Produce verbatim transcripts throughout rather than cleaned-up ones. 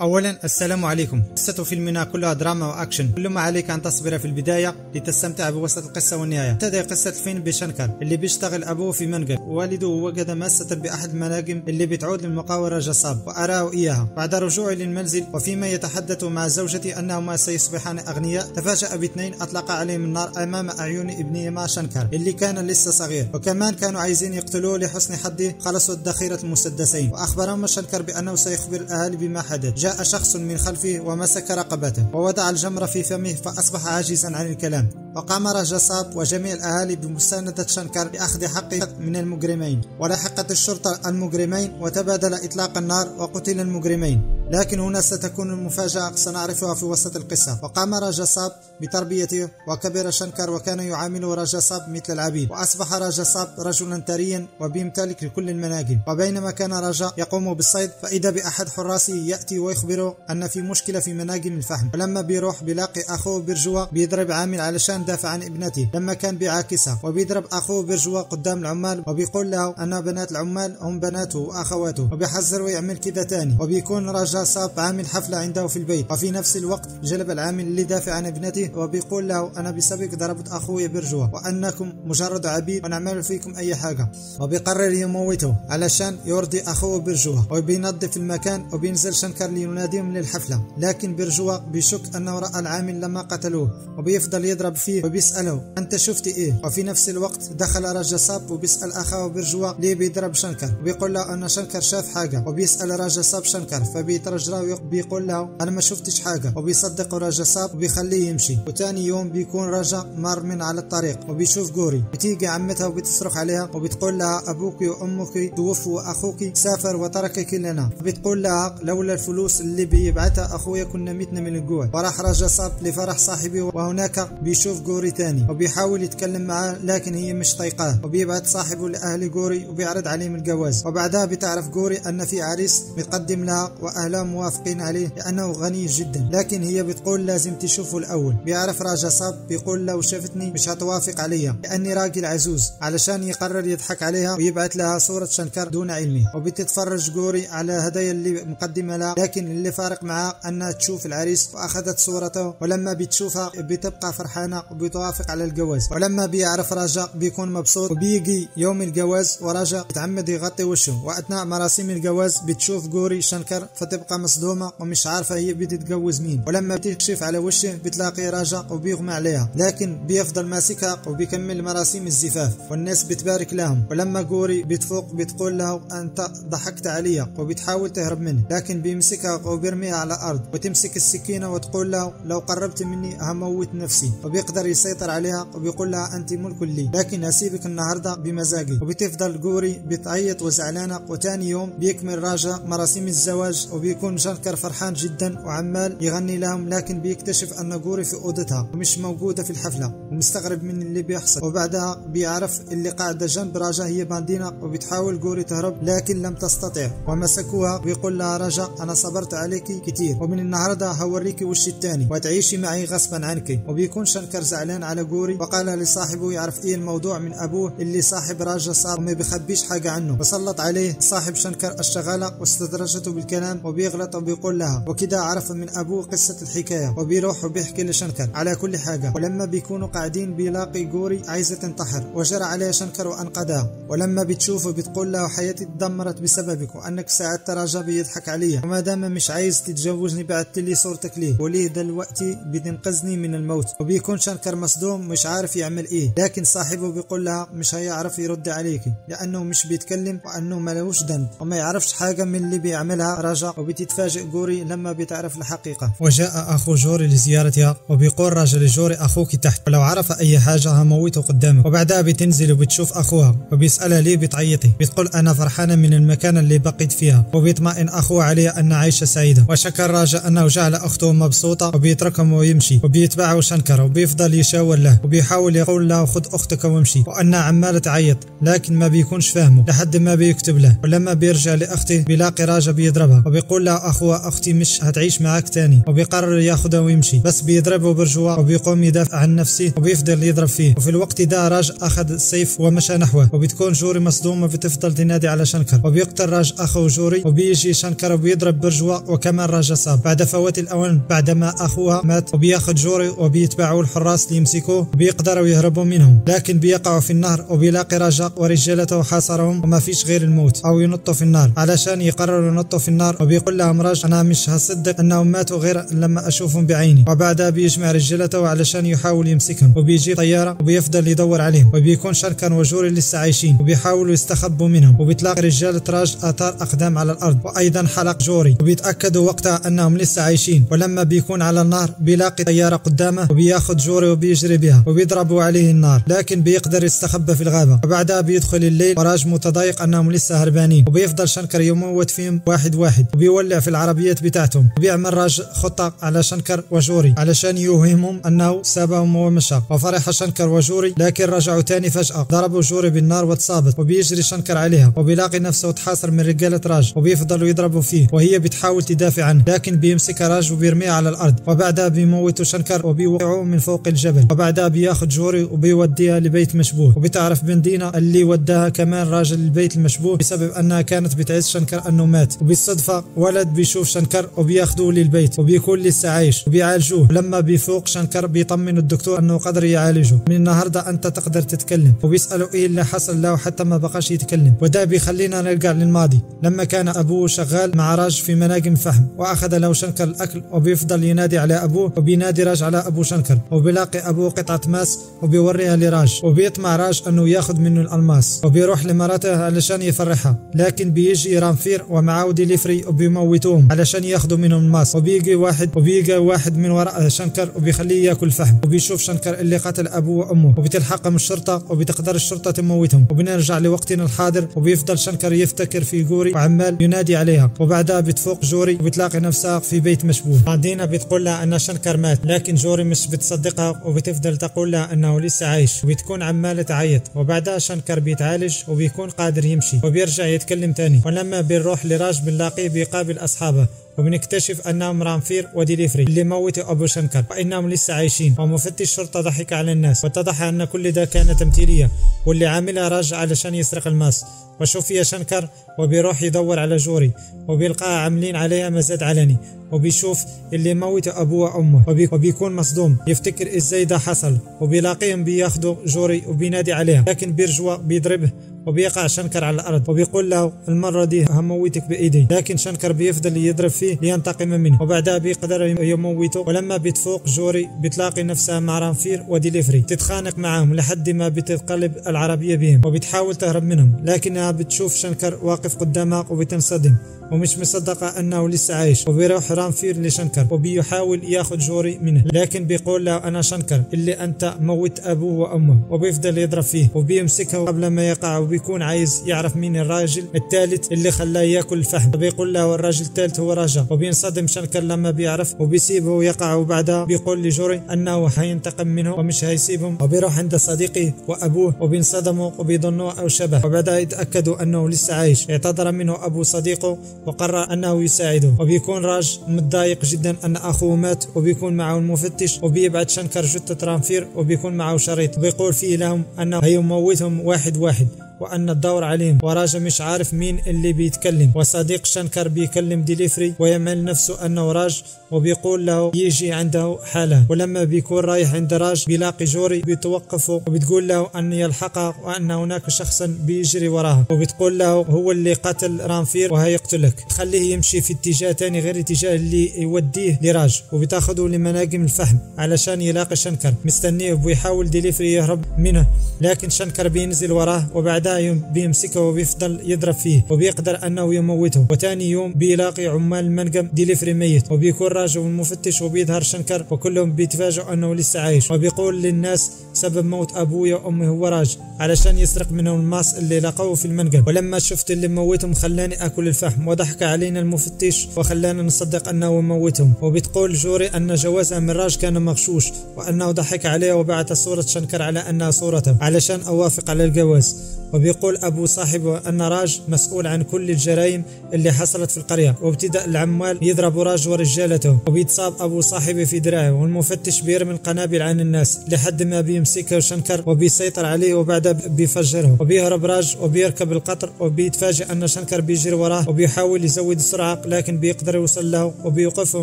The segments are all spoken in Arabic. أولا السلام عليكم. قصة فيلمنا كلها دراما وأكشن، كل ما عليك أن تصبر في البداية لتستمتع بوسط القصة والنهاية. تبدأ قصة الفيلم بشنكر اللي بيشتغل أبوه في منجل، والده وجد ماسة بأحد المناجم اللي بتعود للمقاول رجاساب وأراه إياها. بعد رجوعه للمنزل وفيما يتحدث مع زوجته أنهما سيصبحان أغنياء، تفاجأ باثنين أطلق عليهم النار أمام أعين ابنهما شنكر اللي كان لسه صغير، وكمان كانوا عايزين يقتلوه. لحسن حظه خلصوا ذخيرة المسدسين، وأخبرهم شنكر بأنه سيخبر الأهالي بما حدث. جاء شخص من خلفه ومسك رقبته ووضع الجمر في فمه فأصبح عاجزا عن الكلام. وقام رجاساب وجميع الأهالي بمساندة شنكر لأخذ حقه من المجرمين، ولاحقت الشرطة المجرمين وتبادل إطلاق النار وقتل المجرمين. لكن هنا ستكون المفاجأة، سنعرفها في وسط القصة. وقام رجاساب بتربيته، وكبر شنكر وكان يعامل رجاساب مثل العبيد، وأصبح رجاساب رجلا ثريا وبيمتلك لكل المناجم. وبينما كان رجا يقوم بالصيد فإذا بأحد حراسه يأتي ويخبره أن في مشكلة في مناجم الفحم، ولما بيروح بيلاقي أخوه برجوا بيضرب عامل علشان دافع عن ابنته لما كان بيعاكسها، وبيضرب أخوه برجوا قدام العمال وبيقول له أن بنات العمال هم بناته وأخواته، وبيحذره يعمل كذا تاني. وبيكون رجا رجاساب عامل حفلة عنده في البيت، وفي نفس الوقت جلب العامل اللي دافع عن ابنته وبيقول له أنا بسبب ضربت أخوي برجوا وأنكم مجرد عبيد ونعمل فيكم أي حاجة، وبيقرر يموته علشان يرضي أخوه برجوا. وبينظف المكان وبينزل شنكر ليناديهم للحفلة، لكن برجوا بيشك أنه رأى العامل لما قتلوه وبيفضل يضرب فيه وبيسأله أنت شفت إيه؟ وفي نفس الوقت دخل رجاساب وبيسأل أخاه برجوا ليه بيضرب شنكر، وبيقول له أن شنكر شاف حاجة. وبيسأل رجاساب شنكر فبي رجلا بيقول له انا ما شفتش حاجه، وبيصدق رجاساب وبيخليه يمشي. وتاني يوم بيكون رجا مار من على الطريق وبيشوف جوري، بتيجي عمتها وبتصرخ عليها وبتقول لها ابوك وامك توفوا واخوك سافر وتركك لنا. بتقول لها لولا الفلوس اللي بيبعتها اخويا كنا متنا من الجوع. وراح رجاساب لفرح صاحبه، وهناك بيشوف جوري تاني وبيحاول يتكلم معاه لكن هي مش طايقاه، وبيبعت صاحبه لاهل جوري وبيعرض عليهم الجواز. وبعدها بتعرف جوري ان في عريس متقدم لها واهل لا موافقين عليه لأنه غني جدا، لكن هي بتقول لازم تشوفه الأول. بيعرف رجاساب بيقول لو شفتني مش هتوافق عليا لأني راجل عجوز، علشان يقرر يضحك عليها ويبعت لها صورة شنكر دون علمه. وبتتفرج جوري على هدايا اللي مقدمة لها، لكن اللي فارق معاه أنها تشوف العريس وأخذت صورته. ولما بتشوفها بتبقى فرحانة وبتوافق على الجواز. ولما بيعرف رجا بيكون مبسوط، وبيجي يوم الجواز ورجا بتعمد يغطي وشه. وأثناء مراسم الجواز بتشوف جوري شنكر بتبقى مصدومة ومش عارفة هي بتتجوز مين. ولما بتكشف على وشه بتلاقي رجا وبيغمى عليها، لكن بيفضل ماسكها وبيكمل مراسم الزفاف والناس بتبارك لهم. ولما جوري بتفوق بتقول له انت ضحكت عليا، وبتحاول تهرب منه لكن بيمسكها وبيرميها على الارض، وتمسك السكينة وتقول له لو قربت مني هموت نفسي. وبيقدر يسيطر عليها وبيقول لها انت ملك لي لكن هسيبك النهارده بمزاجي. وبتفضل جوري بتعيط وزعلانة. وتاني يوم بيكمل رجا مراسم الزواج، وبيكون شنكر فرحان جدا وعمال يغني لهم، لكن بيكتشف ان جوري في اوضتها ومش موجوده في الحفله، ومستغرب من اللي بيحصل. وبعدها بيعرف اللي قاعده جنب رجا هي باندينا، وبتحاول جوري تهرب لكن لم تستطع ومسكوها. بيقول لها رجا انا صبرت عليكي كتير، ومن النهارده هوريكي وشي الثاني وتعيشي معي غصبا عنك. وبيكون شنكر زعلان على جوري، وقال لصاحبه يعرف ايه الموضوع من ابوه اللي صاحب رجا صار وما بيخبيش حاجه عنه. وسلط عليه صاحب شنكر الشغاله واستدرجته بالكلام وبيغلط وبيقول لها، وكده عرف من ابوه قصه الحكايه. وبيروح وبيحكي لشنكر على كل حاجه. ولما بيكونوا قاعدين بيلاقي جوري عايزه تنتحر، وجرى عليها شنكر وانقذها. ولما بتشوفه بتقول له حياتي اتدمرت بسببك وانك ساعدت رجا بيضحك عليا، وما دام مش عايز تتجوزني بعت لي صورتك ليه، وليه دلوقتي بتنقذني من الموت. وبيكون شنكر مصدوم مش عارف يعمل ايه، لكن صاحبه بيقول لها مش هيعرف يرد عليكي لانه مش بيتكلم وانه ملوش ذنب وما يعرفش حاجه من اللي بيعملها رجا. وبتتفاجئ جوري لما بتعرف الحقيقة. وجاء أخو جوري لزيارتها، وبيقول رجا لجوري أخوك تحت ولو عرف أي حاجة هموته قدامك. وبعدها بتنزل وبتشوف أخوها وبيسألها ليه بتعيطي، بتقول أنا فرحانة من المكان اللي بقيت فيها. وبيطمئن أخوها عليها أن عايشة سعيدة، وشكر رجا أنه جعل أخته مبسوطة. وبيتركهم ويمشي، وبيتبعه شنكر وبيفضل يشاور له وبيحاول يقول له خذ أختك وامشي، وأنها عمالة تعيط لكن ما بيكونش فاهمه لحد ما بيكتب له. ولما بيرجع لأخته بيلاقي رجا بيضربها، وبيقول وبيقول لها اخوها اختي مش هتعيش معاك تاني، وبيقرر ياخدها ويمشي، بس بيضربه برجوة وبيقوم يدافع عن نفسه وبيفضل يضرب فيه. وفي الوقت ده راج اخذ السيف ومشى نحوه، وبتكون جوري مصدومه بتفضل تنادي على شنكر، وبيقتل راج اخو جوري، وبيجي شنكر وبيضرب برجوة وكمان رجساب بعد فوات الاوان بعدما اخوها مات. وبياخذ جوري وبيتبعوه الحراس اللي يمسكوه وبيقدروا يهربوا منهم، لكن بيقعوا في النهر وبيلاقي رجاق ورجالته حاصرهم وما فيش غير الموت او ينطوا في النار. علشان يقرروا ينطوا في النار، وبيقول لهم راج انا مش هصدق انهم ماتوا غير لما اشوفهم بعيني. وبعدها بيجمع رجالته علشان يحاول يمسكهم، وبيجي طياره وبيفضل يدور عليهم، وبيكون شنكر وجوري لسه عايشين وبيحاولوا يستخبوا منهم. وبتلاقي رجاله راج اثار اقدام على الارض، وايضا حلق جوري، وبيتاكدوا وقتها انهم لسه عايشين. ولما بيكون على النهر بيلاقي طياره قدامه وبياخذ جوري وبيجري بها وبيضربوا عليه النار، لكن بيقدر يستخبى في الغابه. وبعدها بيدخل الليل وراج متضايق انهم لسه هربانين، وبيفضل شنكر يموت فيهم واحد واحد وبيولع في العربيات بتاعتهم. وبيعمل راج خطه على شنكر وجوري علشان يوهمهم انه سابهم ومشى، وفرح شنكر وجوري، لكن رجعوا تاني فجاه، ضربوا جوري بالنار واتصابت، وبيجري شنكر عليها وبيلاقي نفسه اتحاصر من رجاله راج، وبيفضلوا يضربوا فيه وهي بتحاول تدافع عنه، لكن بيمسك راج وبيرميها على الارض. وبعدها بيموتوا شنكر وبيوقعوه من فوق الجبل. وبعدها بياخذ جوري وبيوديها لبيت مشبوه، وبتعرف بندينا اللي وداها كمان راجل البيت المشبوه بسبب انها كانت بتعز شنكر انه مات. وبالصدفه ولد بيشوف شنكر وبياخذوه للبيت وبيكون لسه عايش وبيعالجوه. لما بيفوق شنكر بيطمن الدكتور انه قدر يعالجه، من النهارده انت تقدر تتكلم، وبيساله ايه اللي حصل له حتى ما بقاش يتكلم. وده بيخلينا نرجع للماضي لما كان ابوه شغال مع راج في مناجم فحم، واخذ له شنكر الاكل وبيفضل ينادي على ابوه، وبينادي راج على ابو شنكر، وبيلاقي ابوه قطعه ماس وبيوريها لراج، وبيطمع راج انه ياخذ منه الالماس، وبيروح لمراته علشان يفرحها، لكن بيجي رامفير ومعه ديليفري وبيموتوهم علشان ياخذوا منهم الماس. وبيجي واحد وبيجي واحد من وراء شنكر وبيخليه ياكل فحم، وبيشوف شنكر اللي قتل ابوه وامه، وبتلحقهم الشرطه وبتقدر الشرطه تموتهم. وبنرجع لوقتنا الحاضر، وبيفضل شنكر يفتكر في جوري وعمال ينادي عليها. وبعدها بتفوق جوري وبتلاقي نفسها في بيت مشبوه. بعدين بتقول لها ان شنكر مات، لكن جوري مش بتصدقها وبتفضل تقول لها انه لسه عايش، وبتكون عماله تعيط. وبعدها شنكر بيتعالج وبيكون قادر يمشي وبيرجع يتكلم تاني. ولما بنروح لراج بنلاقيه بيقابل اصحابه، وبنكتشف انهم رامفير وديليفري اللي موتوا ابو شنكر، وانهم لسه عايشين. ومفتش الشرطه ضحك على الناس، واتضح ان كل ده كان تمثيليه واللي عاملها راج علشان يسرق الماس. وشوفي شنكر وبيروح يدور على جوري، وبيلقاها عاملين عليها مزاد علني، وبيشوف اللي موت ابوه وامه، وبيكون مصدوم يفتكر ازاي ده حصل. وبيلاقيهم بياخدوا جوري وبينادي عليها، لكن برجوا بيضربه وبيقع شنكر على الارض، وبيقول له المره دي هموتك بايدي، لكن شنكر بيفضل يضرب فيه لينتقم منه. وبعدها بيقدر يموته. ولما بتفوق جوري بتلاقي نفسها مع رامفير وديليفري، تتخانق معاهم لحد ما بتتقلب العربيه بهم وبتحاول تهرب منهم، لكنها بتشوف شنكر واقف قدامها وبتنصدم ومش مصدقه انه لسه عايش. وبيروح رامفير لشنكر وبيحاول ياخذ جوري منه، لكن بيقول له انا شنكر اللي انت موت ابوه وامه، وبيفضل يضرب فيه وبيمسكه قبل ما يقع. بيكون عايز يعرف مين الراجل الثالث اللي خلاه ياكل الفحم، وبيقول له الراجل الثالث هو راجا. وبينصدم شنكر لما بيعرف وبيسيبه ويقع. وبعدها بيقول لجوري انه حينتقم منه ومش هيسيبهم، وبيروح عند صديقه وابوه وبينصدموا وبيظنوه او شبه. وبعدها يتاكدوا انه لسه عايش. اعتذر منه ابو صديقه وقرر انه يساعده. وبيكون راج متضايق جدا ان اخوه مات، وبيكون معه المفتش، وبيبعت شنكر جثه رامفير وبيكون معه شريط، وبيقول فيه لهم انه هيموتهم واحد واحد وأن الدور عليهم. وراجا مش عارف مين اللي بيتكلم. وصديق شنكر بيكلم ديليفري ويعمل نفسه أنه راج، وبيقول له يجي عنده حالا. ولما بيكون رايح عند راج بيلاقي جوري بتوقفه وبتقول له أن يلحقه وأن هناك شخصا بيجري وراها، وبتقول له هو اللي قتل رامفير وهيقتلك، تخليه يمشي في اتجاه تاني غير اتجاه اللي يوديه لراج، وبتاخده لمناجم الفحم علشان يلاقي شنكر مستنيه. وبيحاول ديليفري يهرب منه، لكن شنكر بينزل وراه، وبعدها بيمسكه وبيفضل يضرب فيه وبيقدر انه يموته. وتاني يوم بيلاقي عمال المنجم ديليفري ميت، وبيكون راجل والمفتش وبيظهر شنكر، وكلهم بيتفاجئوا انه لسه عايش. وبيقول للناس سبب موت ابويا وامي هو راج علشان يسرق منهم الماس اللي لقوه في المنجم، ولما شفت اللي موتهم خلاني اكل الفحم، وضحك علينا المفتش وخلانا نصدق انه موتهم. وبتقول جوري ان جوازها من راج كان مغشوش وانه ضحك عليه وبعت صوره شنكر على انها صورته علشان اوافق على الجواز. وبيقول أبو صاحبه أن راج مسؤول عن كل الجرائم اللي حصلت في القرية، وابتدأ العمال يضرب راج ورجالته، وبيتصاب أبو صاحبه في دراعه، والمفتش بيرمي القنابل عن الناس لحد ما بيمسكه شنكر وبيسيطر عليه، وبعدها بيفجره وبيهرب راج وبيركب القطر، وبيتفاجئ أن شنكر بيجري وراه وبيحاول يزود السرعة لكن بيقدر يوصل له وبيوقفه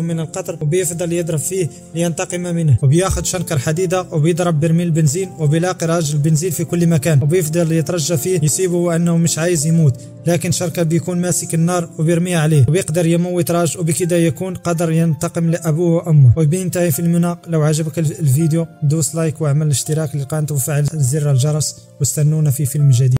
من القطر وبيفضل يضرب فيه لينتقم منه، وبياخد شنكر حديدة وبيضرب برميل بنزين وبيلاقي راج البنزين في كل مكان وبيفضل يترجى فيه يسيبه وأنه مش عايز يموت، لكن شنكر بيكون ماسك النار وبيرميها عليه وبيقدر يموت راج، وبكده يكون قدر ينتقم لأبوه وأمه. وبينتهي في المناق. لو عجبك الفيديو دوس لايك واعمل اشتراك للقناة وفعل زر الجرس، واستنونا في فيلم جديد.